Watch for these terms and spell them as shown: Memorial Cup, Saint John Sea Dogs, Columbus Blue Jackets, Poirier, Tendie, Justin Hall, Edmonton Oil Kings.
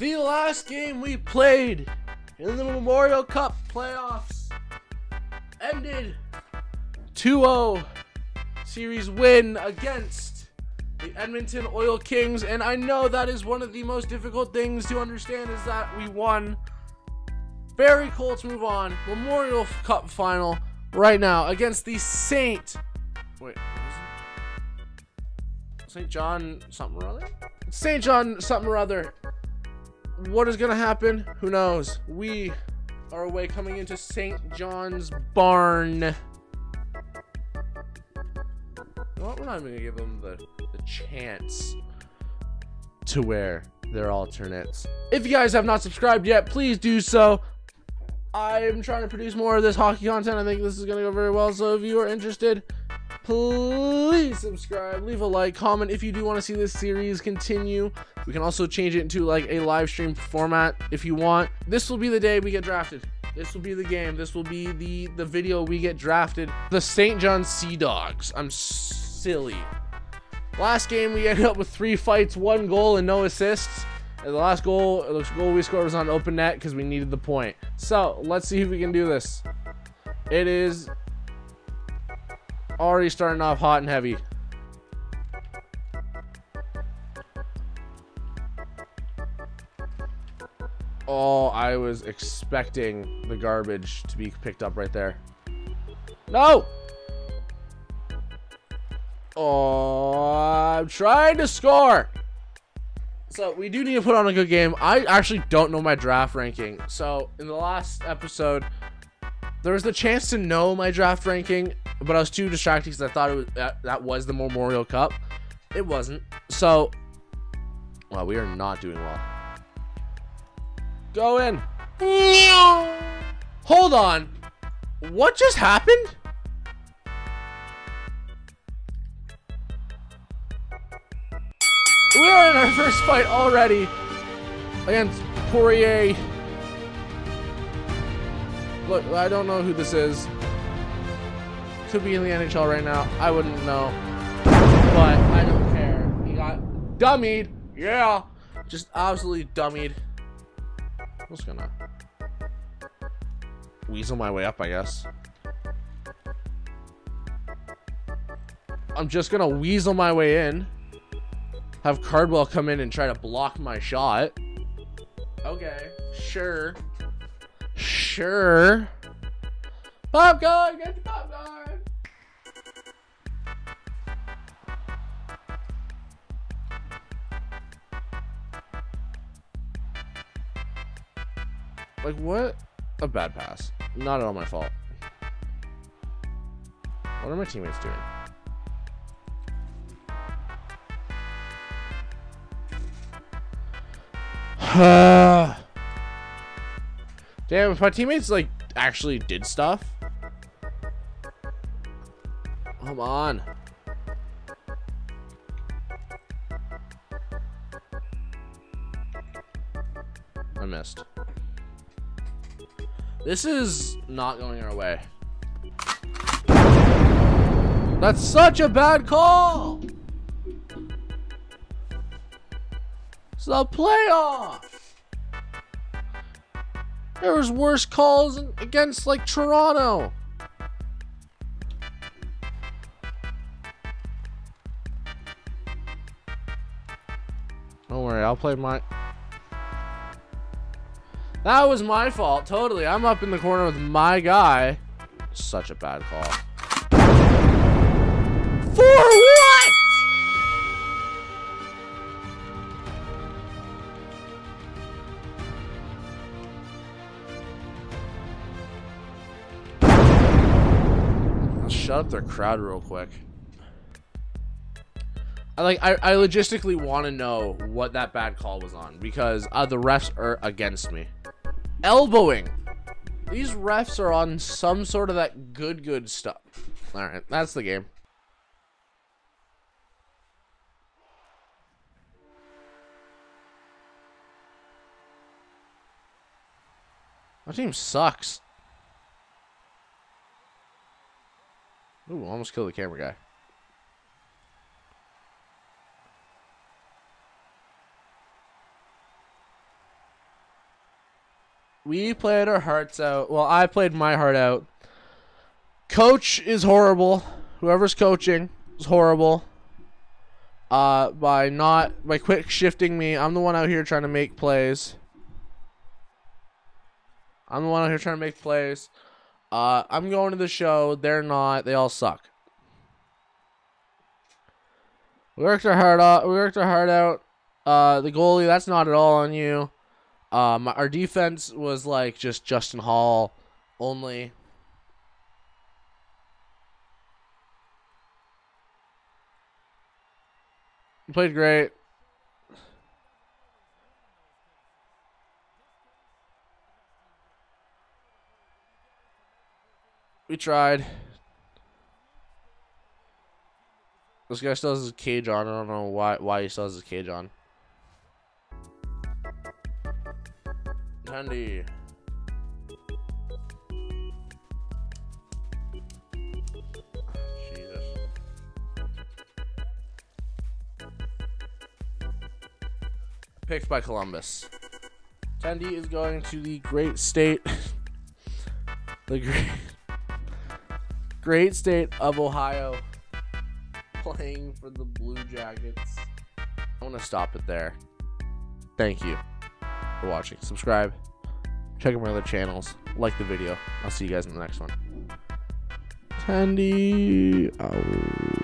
The last game we played in the Memorial Cup playoffs ended 2-0 series win against the Edmonton Oil Kings. And I know that is one of the most difficult things to understand, is that we won. Very cool to move on. Memorial Cup final right now against the Saint John something or other? Saint John something or other. What is going to happen? Who knows? We are away coming into St. John's Barn. You know what? We're not even going to give them the chance to wear their alternates. If you guys have not subscribed yet, please do so. I'm trying to produce more of this hockey content. I think this is going to go very well. So if you are interested, please subscribe, leave a like, comment if you do want to see this series continue. We can also change it into like a live stream format if you want. This will be the day we get drafted. This will be the game. This will be the video we get drafted. The Saint John Sea Dogs. I'm silly. Last game we ended up with 3 fights, 1 goal, and no assists. And the last goal, we scored was on open net because we needed the point. So let's see if we can do this. It is already starting off hot and heavy. Oh, I was expecting the garbage to be picked up right there. No! Oh, I'm trying to score. So we do need to put on a good game. I actually don't know my draft ranking. So in the last episode, there was the chance to know my draft ranking, but I was too distracted because I thought it was, that was the Memorial Cup. It wasn't. So, well, we are not doing well. Go in. No. Hold on. What just happened? We are in our first fight already against Poirier. Look, I don't know who this is. Could be in the NHL right now. I wouldn't know, but I don't care. He got dummied. Yeah, just absolutely dummied. I'm just gonna weasel my way up, I guess. I'm just gonna weasel my way in. Have Cardwell come in and try to block my shot. Okay, sure, sure. Popcorn, get the popcorn. Like, what a bad pass. Not at all my fault. What are my teammates doing? Damn, if my teammates, like, actually did stuff. Come on. I missed. This is not going our way. That's such a bad call. It's the playoff. There was worse calls against like Toronto. Don't worry, I'll play my... That was my fault, totally. I'm up in the corner with my guy. Such a bad call. For what? I'll shut up their crowd real quick. I logistically want to know what that bad call was on, because the refs are against me. Elbowing. These refs are on some sort of that good stuff. All right, that's the game. My team sucks. Ooh, almost killed the camera guy. We played our hearts out. Well, I played my heart out. Coach is horrible. Whoever's coaching is horrible. By quick shifting me. I'm the one out here trying to make plays. I'm going to the show. They're not. They all suck. We worked our heart out. The goalie, that's not at all on you. Our defense was like just Justin Hall only. We played great. We tried. This guy still has his cage on. I don't know why he still has his cage on. Handy. Jesus. Picked by Columbus. Tendy is going to the great state. The great state of Ohio. Playing for the Blue Jackets. I want to stop it there. Thank you for watching. Subscribe. Check out my other channels. Like the video. I'll see you guys in the next one. Tandy. Ow.